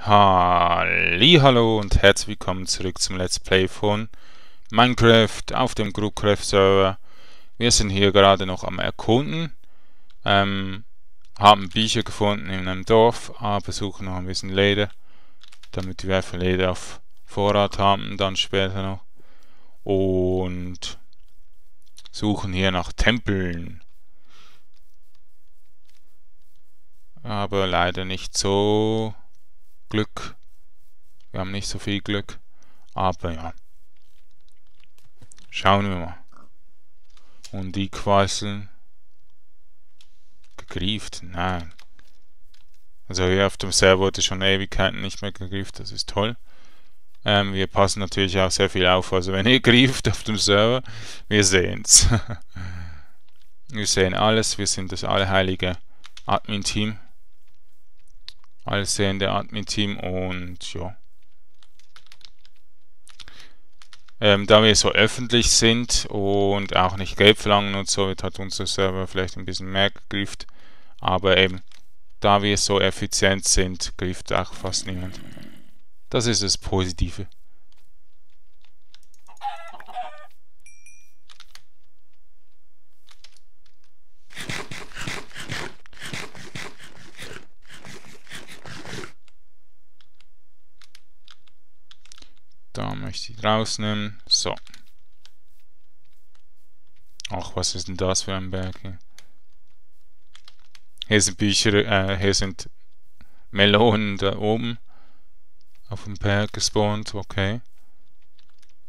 Hallihallo und herzlich willkommen zurück zum Let's Play von Minecraft auf dem Groupcraft Server. Wir sind hier gerade noch am Erkunden, haben Bücher gefunden in einem Dorf, aber suchen noch ein bisschen Leder, damit wir einfach Leder auf Vorrat haben, dann später noch. Und suchen hier nach Tempeln. Aber leider nicht so Glück. Wir haben nicht so viel Glück. Aber ja. Schauen wir mal. Und die Quasseln. Gegrieft? Nein. Also hier auf dem Server wurde schon Ewigkeiten nicht mehr gegrieft. Das ist toll. Wir passen natürlich auch sehr viel auf. Also wenn ihr grieft auf dem Server, wir sehen's. Wir sehen alles. Wir sind das allheilige Admin-Team. Alles sehende Admin-Team und ja. Da wir so öffentlich sind und auch nicht Geld verlangen und so, hat unser Server vielleicht ein bisschen mehr gegrieft. Aber eben, da wir so effizient sind, grieft auch fast niemand. Das ist das Positive. Da möchte ich rausnehmen. So. Ach, was ist denn das für ein Berg hier? Hier sind Bücher, hier sind Melonen da oben. Auf dem Berg gespawnt, okay.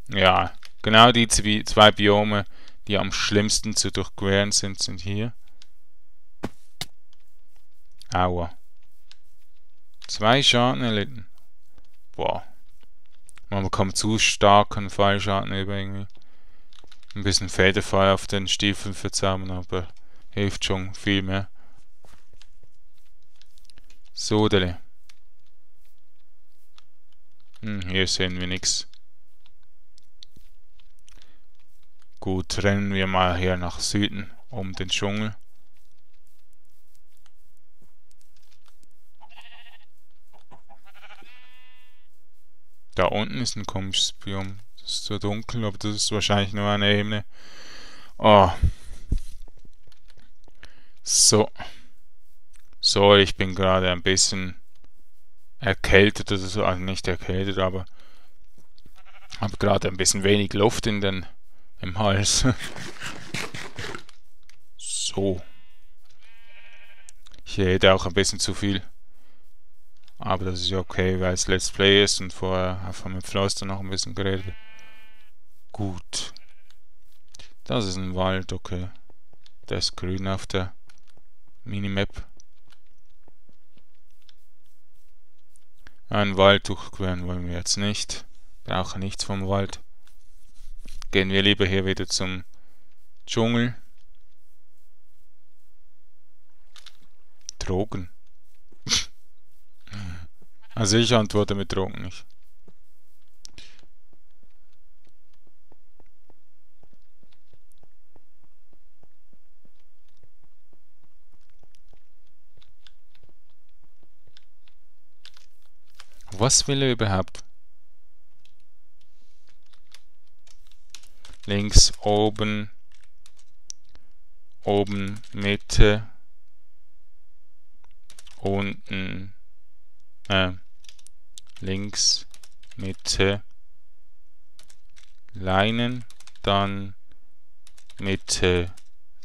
Ja, genau die zwei Biome, die am schlimmsten zu durchqueren sind, sind hier. Aua. 2 Schaden erlitten. Boah. Man bekommt zu starken Fallschaden über irgendwie. Ein bisschen Federfall auf den Stiefeln verzaubern, aber hilft schon viel mehr. So, dele. Hier sehen wir nichts. Gut, rennen wir mal hier nach Süden, um den Dschungel. Da unten ist ein komisches Biom. Das ist so dunkel, aber das ist wahrscheinlich nur eine Ebene. Oh. So. So, ich bin gerade ein bisschen erkältet oder so, also nicht erkältet, aber habe gerade ein bisschen wenig Luft im Hals. So. Ich rede auch ein bisschen zu viel. Aber das ist ja okay, weil es Let's Play ist und vorher haben wir mit Floster noch ein bisschen geredet. Gut. Das ist ein Wald, okay. Der ist grün auf der Minimap. Einen Wald durchqueren wollen wir jetzt nicht. Brauchen nichts vom Wald. Gehen wir lieber hier wieder zum Dschungel. Drogen. Also ich antworte mit Drogen nicht. Was will er überhaupt? Links, oben, oben, Mitte, unten, links, Mitte, Leinen, dann Mitte,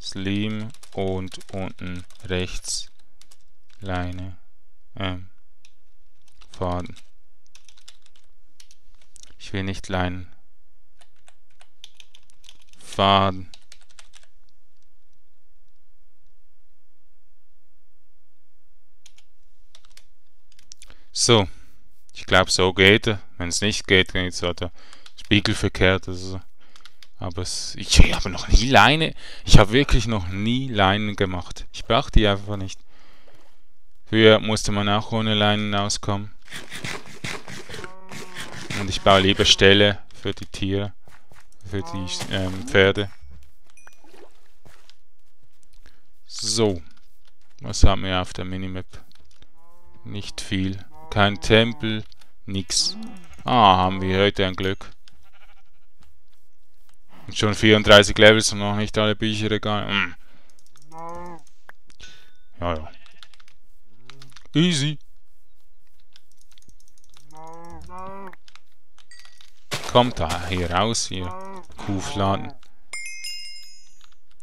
Slim und unten rechts, Leine, Faden. Ich will nicht Leinen. Faden. So. Ich glaube, so geht er. Wenn es nicht geht, dann ist der Spiegel verkehrt. Also. Aber ich habe noch nie Leine. Ich habe wirklich noch nie Leinen gemacht. Ich brauche die einfach nicht. Früher musste man auch ohne Leinen auskommen. Und ich baue lieber Ställe für die Tiere, für die Pferde. So, was haben wir auf der Minimap? Nicht viel. kein Tempel, nix. Ah, haben wir heute ein Glück. Und schon 34 Levels und noch nicht alle Bücherregale. Hm. Ja, ja. Easy. Kommt da hier raus, hier. Kuhfladen.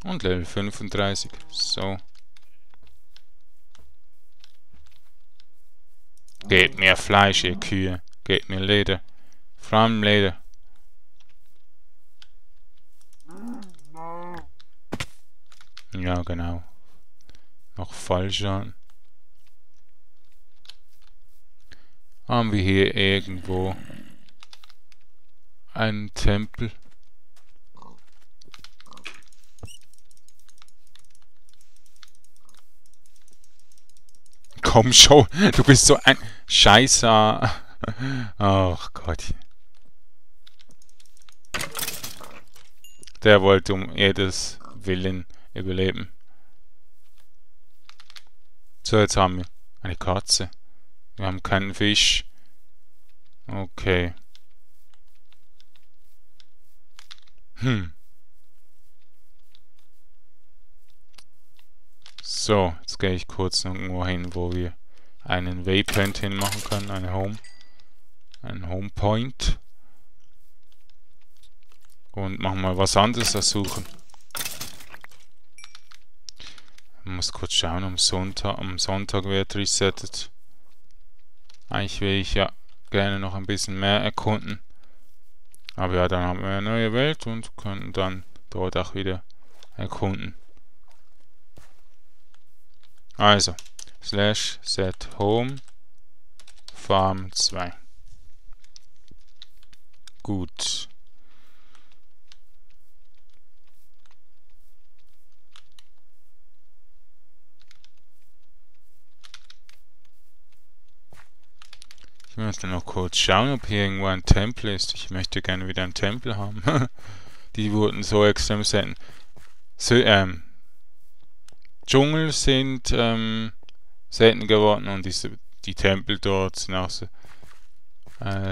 Und Level 35. So. Gebt mir Fleisch, ihr Kühe. Gebt mir Leder. Vor allem Leder. Ja, genau. Noch falsch an. Haben wir hier irgendwo einen Tempel? Komm schon, du bist so ein Scheißer. Ach Gott. Der wollte um jedes Willen überleben. So, jetzt haben wir eine Katze. Wir haben keinen Fisch. Okay. Hm. So, jetzt gehe ich kurz irgendwo hin, wo wir einen Waypoint hinmachen können. Ein Homepoint. Und machen mal was anderes suchen. Ich muss kurz schauen, am Sonntag wird resettet. Eigentlich will ich ja gerne noch ein bisschen mehr erkunden. Aber ja, dann haben wir eine neue Welt und können dann dort auch wieder erkunden. Also, /set home farm 2. Gut. Ich möchte noch kurz schauen, ob hier irgendwo ein Tempel ist. Ich möchte gerne wieder einen Tempel haben. Die wurden so extrem selten. So, Dschungel sind selten geworden und die Tempel dort sind auch so,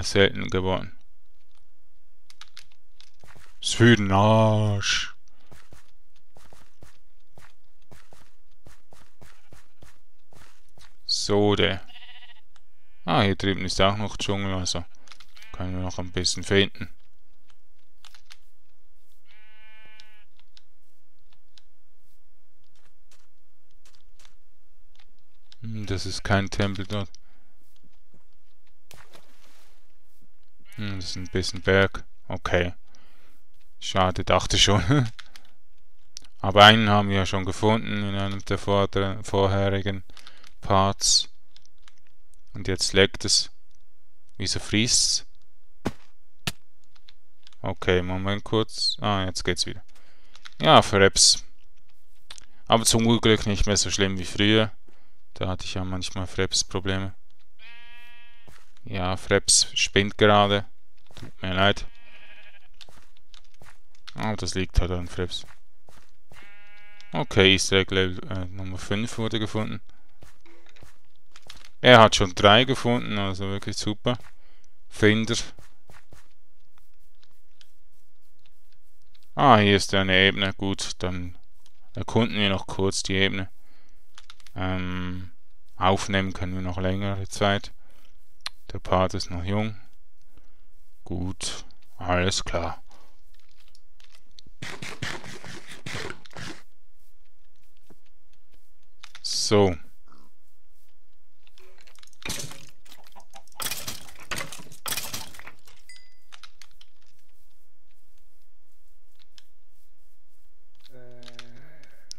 selten geworden. Es für den Arsch. So, der. Ah, hier drüben ist auch noch Dschungel, also können wir noch ein bisschen finden. Hm, das ist kein Tempel dort. Hm, das ist ein bisschen Berg. Okay. Schade, dachte schon. Aber einen haben wir ja schon gefunden in einem der vorherigen Parts. Und jetzt leckt es. Wieso frießt's? Okay, Moment kurz. Ah, jetzt geht's wieder. Ja, Fraps. Aber zum Glück nicht mehr so schlimm wie früher. Da hatte ich ja manchmal Fraps-Probleme. Ja, Fraps spinnt gerade. Tut mir leid. Oh, das liegt halt an Fraps. Okay, Easter Egg Level Nummer 5 wurde gefunden. Er hat schon 3 gefunden, also wirklich super. Finder. Ah, hier ist eine Ebene. Gut, dann erkunden wir noch kurz die Ebene. Aufnehmen können wir noch längere Zeit. Der Part ist noch jung. Gut, alles klar. So.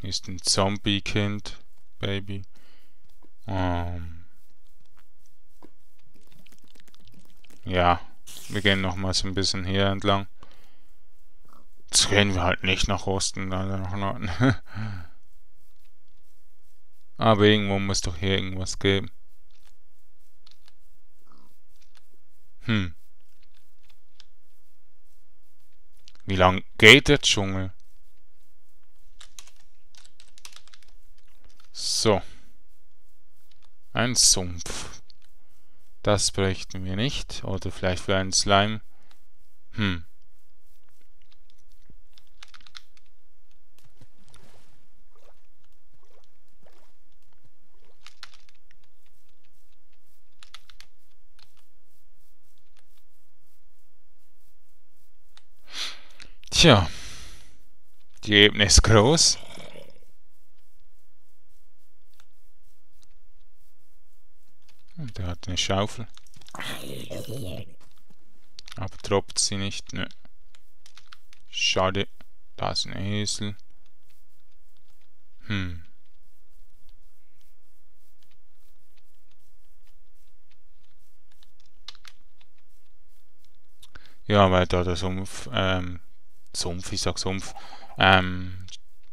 Ist ein Zombie-Kind, Baby. Ja, wir gehen nochmal so ein bisschen hier entlang. Jetzt gehen wir halt nicht nach Osten, also nach Norden. Aber irgendwo muss doch hier irgendwas geben. Hm. Wie lang geht der Dschungel? So. Ein Sumpf. Das bräuchten wir nicht. Oder vielleicht für einen Slime. Tja. Die Ebene ist groß. Der hat eine Schaufel. Aber droppt sie nicht. Nö. Schade. Da ist ein Esel. Ja, weil da der Sumpf,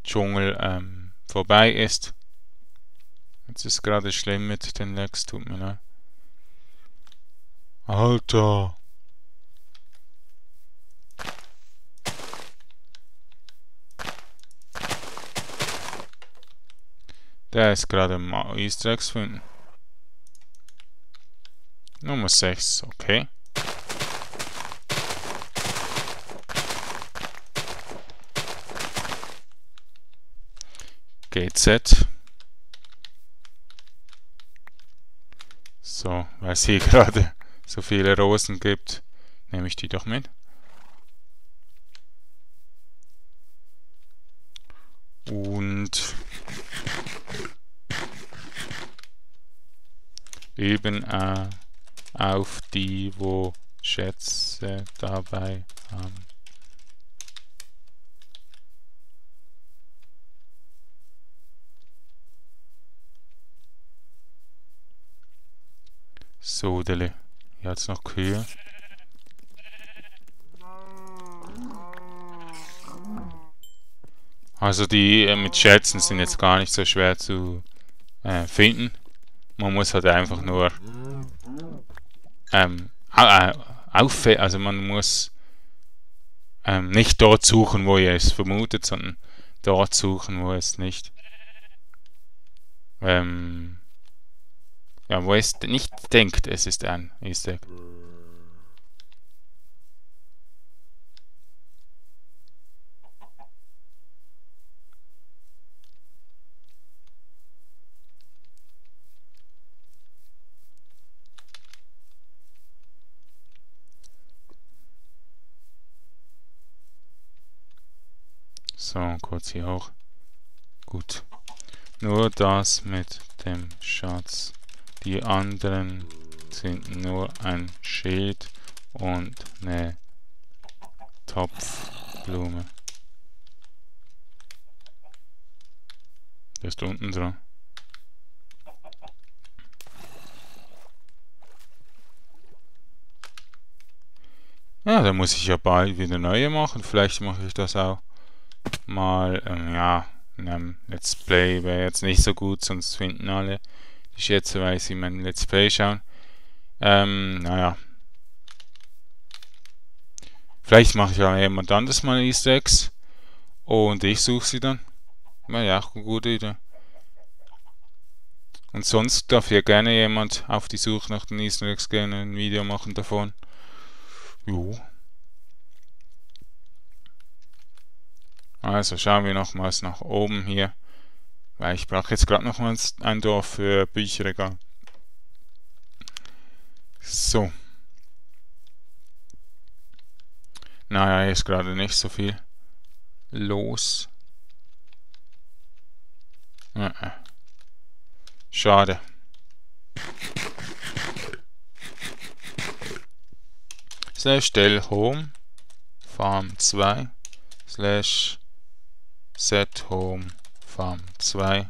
Dschungel vorbei ist. Jetzt ist gerade schlimm mit den Lags, tut mir leid. Alter! Der ist gerade mal Easter Eggs finden. Nummer 6, okay. GZ. So, weil es hier gerade so viele Rosen gibt, nehme ich die doch mit. Und eben auf die, wo Schätze dabei haben. So, Dele. Hier hat's noch Kühe. Also die mit Schätzen sind jetzt gar nicht so schwer zu finden. Man muss halt einfach nur also man muss nicht dort suchen, wo ihr es vermutet, sondern dort suchen, wo es nicht. Ja, wo es nicht denkt, es ist ein Easter Egg. So, kurz hier hoch. Gut. Nur das mit dem Schatz. Die anderen sind nur ein Schild und eine Topfblume. Der ist unten dran. Ja, da muss ich ja bald wieder neue machen. Vielleicht mache ich das auch mal ja, in einem Let's Play. Wäre jetzt nicht so gut, sonst finden alle. Ich schätze, weil sie mein Let's Play schauen. Naja. Vielleicht mache ich auch jemand anderes mal Easter Eggs. Und ich suche sie dann. Naja, auch eine gute Idee. Und sonst darf ja gerne jemand auf die Suche nach den Easter Eggs gehen und ein Video machen davon. Jo. Also schauen wir nochmals nach oben hier. Weil ich brauche jetzt gerade nochmals ein Dorf für Bücherregal. So. Naja, hier ist gerade nicht so viel los. Schade. /home farm 2 /set home Farm 2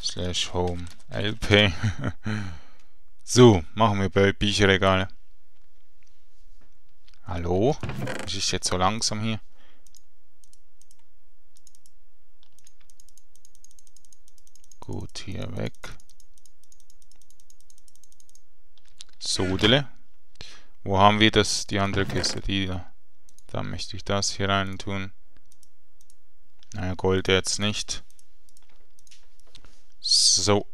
/home LP. So, machen wir bei Bücherregale. Hallo? Was ist jetzt so langsam hier? Gut, hier weg. Sodele. Wo haben wir das? Die andere Kiste, die da. Da möchte ich das hier rein tun. Na, Gold jetzt nicht. So.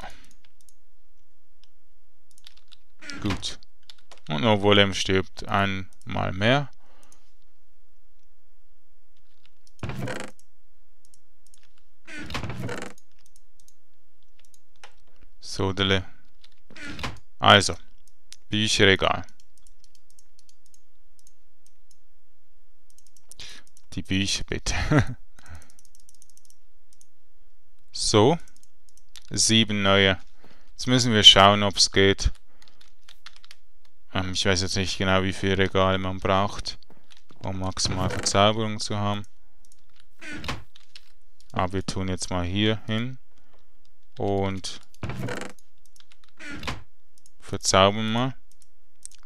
Gut. Und No Golem stirbt einmal mehr. So, dele. Also, Bücherregal. Die Bücher bitte. So, 7 neue. Jetzt müssen wir schauen, ob es geht. Ich weiß jetzt nicht genau, wie viele Regale man braucht, um maximal Verzauberung zu haben. Aber wir tun jetzt mal hier hin und verzaubern mal.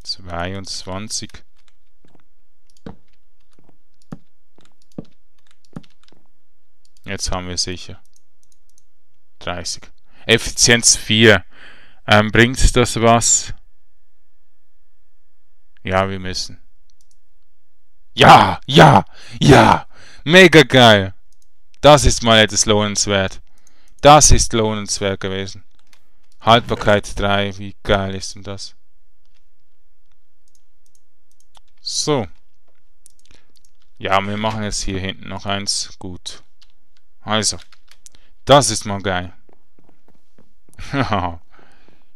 22. Jetzt haben wir sicher 30. Effizienz 4. Bringt das was? Ja, wir müssen. Ja, ja, ja. Mega geil. Das ist mal etwas lohnenswert. Das ist lohnenswert gewesen. Haltbarkeit 3. Wie geil ist denn das? So. Ja, wir machen jetzt hier hinten noch eins. Gut. Also. Das ist mal geil.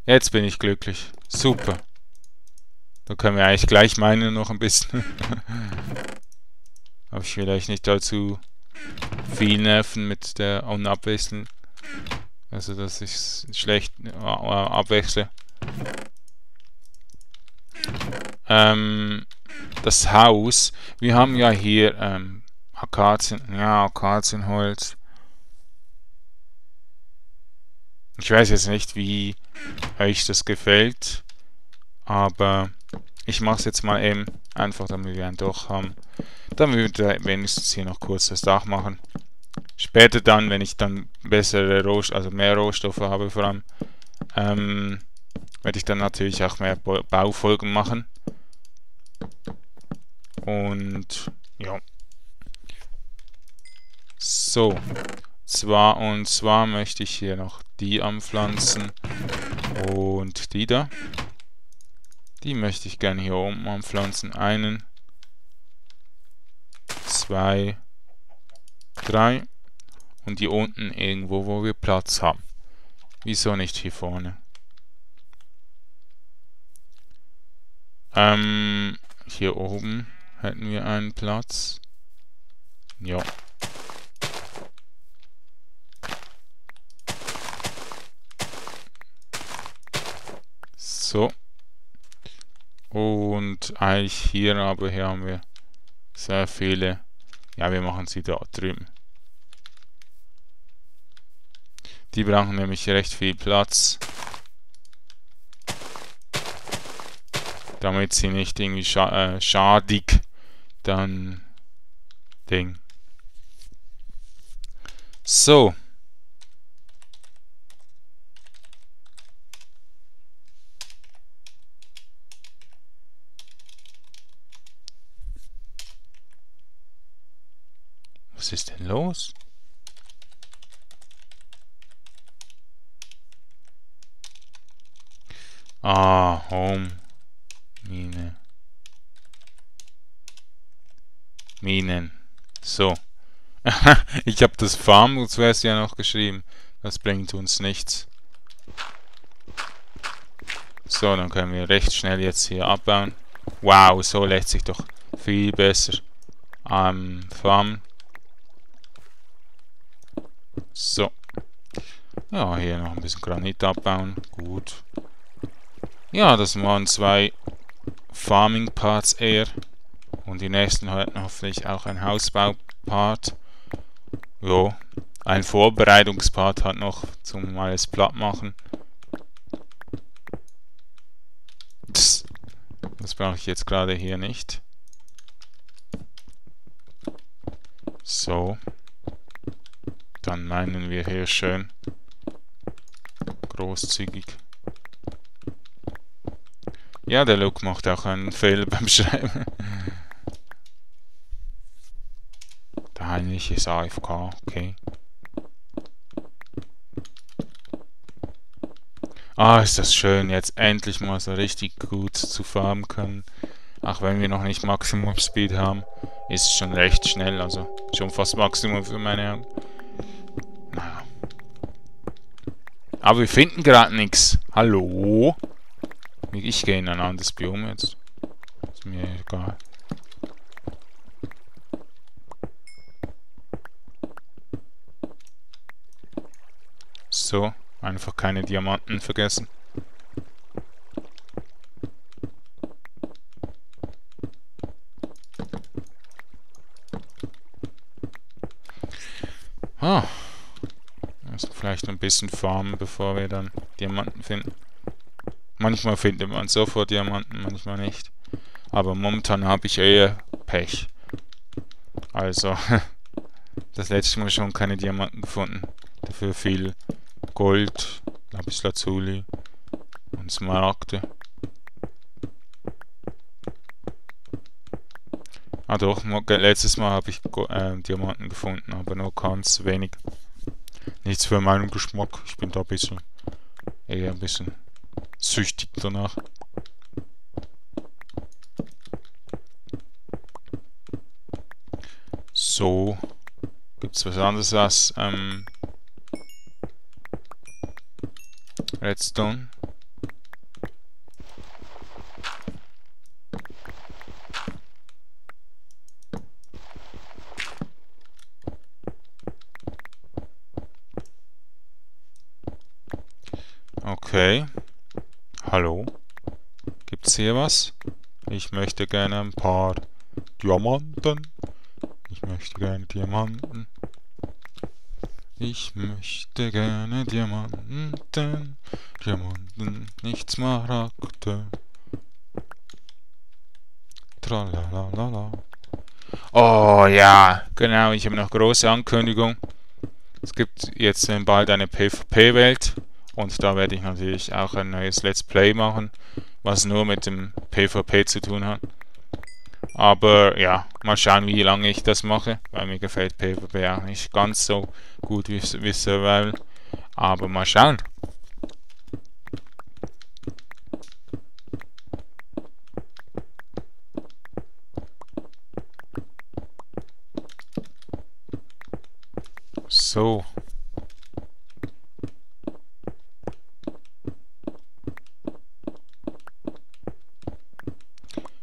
Jetzt bin ich glücklich. Super. Da können wir eigentlich gleich meine noch ein bisschen. Habe ich vielleicht nicht dazu viel Nerven mit der Unabwechseln. Also, dass ich es schlecht abwechsle. Das Haus. Wir haben ja hier Akazien. Ja, Akazienholz. Ich weiß jetzt nicht, wie euch das gefällt. Aber ich mache es jetzt mal eben einfach, damit wir ein Dach haben. Dann würde ich wenigstens hier noch kurz das Dach machen. Später dann, wenn ich dann bessere Rohstoffe, also mehr Rohstoffe habe vor allem, werde ich dann natürlich auch mehr Baufolgen machen. Und ja. So. Und zwar möchte ich hier noch die anpflanzen und die da. Die möchte ich gerne hier oben anpflanzen. Einen, zwei, drei und die unten irgendwo, wo wir Platz haben. Wieso nicht hier vorne? Hier oben hätten wir einen Platz. Ja. So. Und eigentlich hier, aber hier haben wir sehr viele. Ja, wir machen sie da drüben. Die brauchen nämlich recht viel Platz. Damit sie nicht irgendwie schadig dann Ding. So. Was ist denn los? Ah, Home. Mine. Minen. So. Ich habe das Farm zuerst ja noch geschrieben. Das bringt uns nichts. So, dann können wir recht schnell jetzt hier abbauen. Wow, so lässt sich doch viel besser am Farm. So. Ja, hier noch ein bisschen Granit abbauen. Gut. Ja, das waren 2 Farming-Parts eher. Und die nächsten hatten hoffentlich auch ein Hausbau-Part. Jo. Ein Vorbereitungspart hat noch zum alles platt machen. Psst. Das brauche ich jetzt gerade hier nicht. So. Dann meinen wir hier schön großzügig. Ja, der Luke macht auch einen Fehler beim Schreiben. Der Heinrich ist AFK, okay. Ah, ist das schön, jetzt endlich mal so richtig gut zu farmen können. Auch wenn wir noch nicht Maximum Speed haben, ist schon recht schnell, also schon fast Maximum für meine Hand. Naja. Aber wir finden gerade nichts. Hallo? Ich gehe in ein anderes Biom jetzt. Ist mir egal. So, einfach keine Diamanten vergessen. Ah, müssen vielleicht ein bisschen farmen, bevor wir dann Diamanten finden. Manchmal findet man sofort Diamanten, manchmal nicht. Aber momentan habe ich eher Pech. Also, das letzte Mal schon keine Diamanten gefunden. Dafür viel Gold, Lapislazuli und Smaragde. Ah doch, letztes Mal habe ich Diamanten gefunden, aber nur ganz wenig. Nichts für meinen Geschmack, ich bin da ein bisschen, eher ein bisschen süchtig danach. So, gibt es was anderes als Redstone. Okay. Hallo. Gibt's hier was? Ich möchte gerne ein paar Diamanten. Ich möchte gerne Diamanten. Ich möchte gerne Diamanten. Diamanten, nicht Smaragde. Tralalala. Oh ja, genau, ich habe noch große Ankündigung. Es gibt jetzt bald eine PvP-Welt. Und da werde ich natürlich auch ein neues Let's Play machen, was nur mit dem PvP zu tun hat. Aber ja, mal schauen, wie lange ich das mache, weil mir gefällt PvP auch nicht ganz so gut wie Survival. Aber mal schauen. So.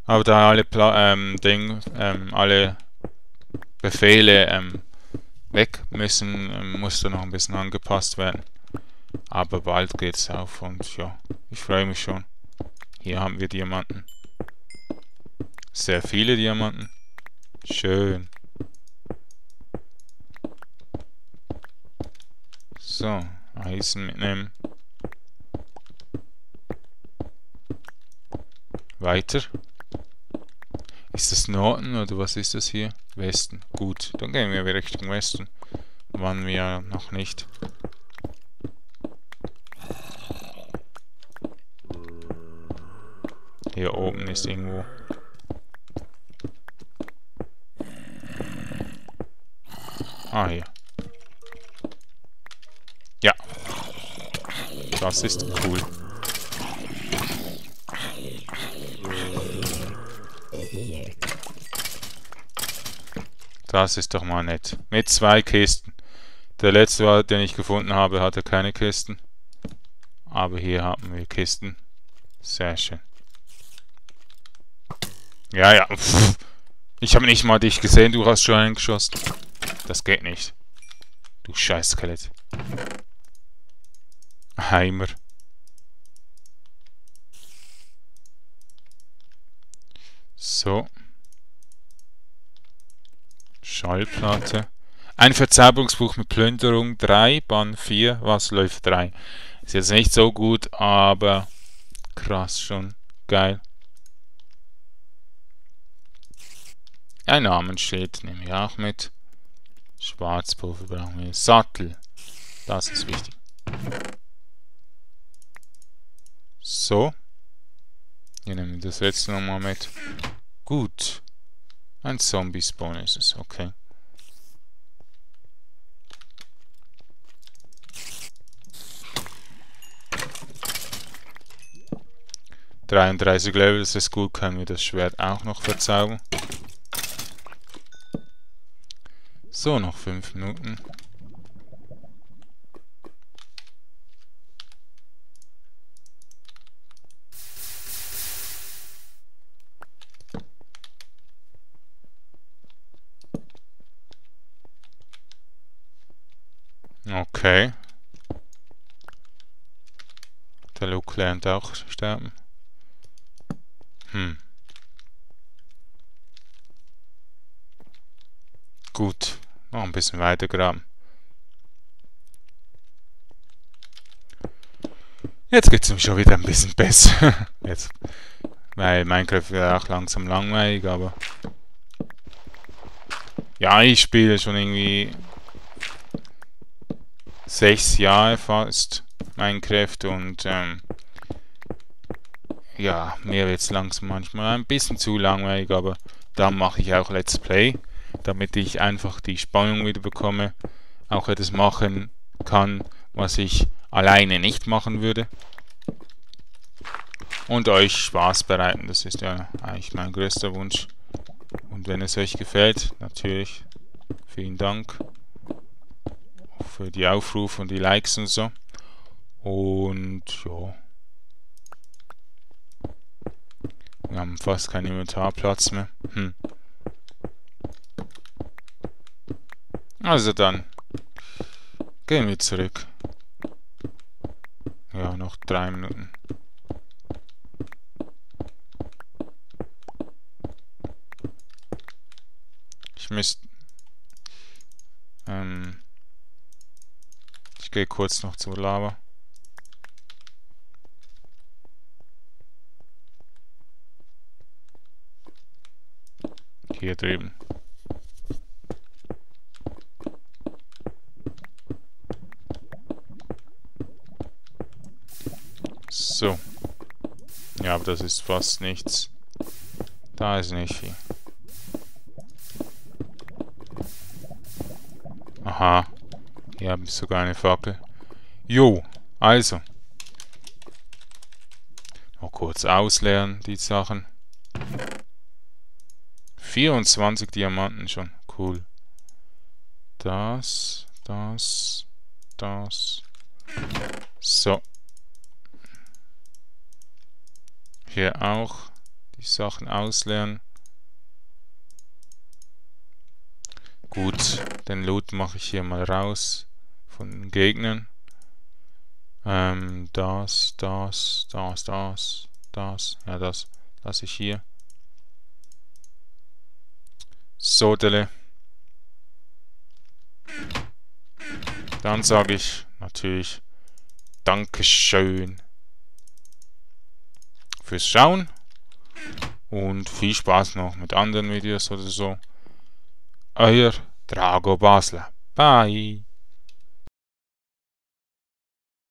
Aber da alle alle Befehle weg müssen, muss da noch ein bisschen angepasst werden. Aber bald geht's auf und ja, ich freue mich schon. Hier haben wir Diamanten. Sehr viele Diamanten. Schön. So, Eisen mitnehmen. Weiter. Ist das Norden oder was ist das hier? Westen. Gut, dann gehen wir Richtung Westen. Waren wir ja noch nicht. Hier oben ist irgendwo. Ah, hier. Ja. Das ist cool. Das ist doch mal nett. Mit 2 Kisten. Der letzte, den ich gefunden habe, hatte keine Kisten. Aber hier haben wir Kisten. Sehr schön. Ja, ja. Pff. Ich habe nicht mal dich gesehen. Du hast schon einen geschossen. Das geht nicht. Du Scheiß-Skelett. Heimer. So. Schallplatte. Ein Verzauberungsbuch mit Plünderung 3, Bann 4, was läuft 3. Ist jetzt nicht so gut, aber krass schon. Geil. Ein Namensschild nehme ich auch mit. Schwarzpulver brauchen wir. Sattel. Das ist wichtig. So. Hier nehmen wir das letzte nochmal mit. Gut. Ein Zombie-Spawn ist es, okay. 33 Levels ist gut, können wir das Schwert auch noch verzaubern. So, noch 5 Minuten. Okay. Der Luke lernt auch sterben. Gut. Noch ein bisschen weiter graben. Jetzt geht es ihm schon wieder ein bisschen besser. Jetzt. Weil Minecraft wird auch langsam langweilig, aber... Ja, ich spiele schon irgendwie... 6 Jahre fast Minecraft und ja, mir wird es langsam manchmal ein bisschen zu langweilig, aber da mache ich auch Let's Play, damit ich einfach die Spannung wieder bekomme, auch etwas machen kann, was ich alleine nicht machen würde und euch Spaß bereiten, das ist ja eigentlich mein größter Wunsch und wenn es euch gefällt, natürlich vielen Dank für die Aufrufe und die Likes und so. Und ja. Wir haben fast keinen Inventarplatz mehr. Also dann. Gehen wir zurück. Ja, noch 3 Minuten. Ich müsste... Ich gehe kurz noch zur Lava. Hier drüben. So. Ja, aber das ist fast nichts. Da ist nicht viel. Aha. Hier habe ich sogar eine Fackel. Jo, also. Noch kurz ausleeren, die Sachen. 24 Diamanten schon. Cool. Das. So. Hier auch die Sachen ausleeren. Gut, den Loot mache ich hier mal raus von den Gegnern. Ja, das lasse ich hier. Sodele. Dann sage ich natürlich Dankeschön fürs Schauen und viel Spaß noch mit anderen Videos oder so. Euer Drago Basler. Bye.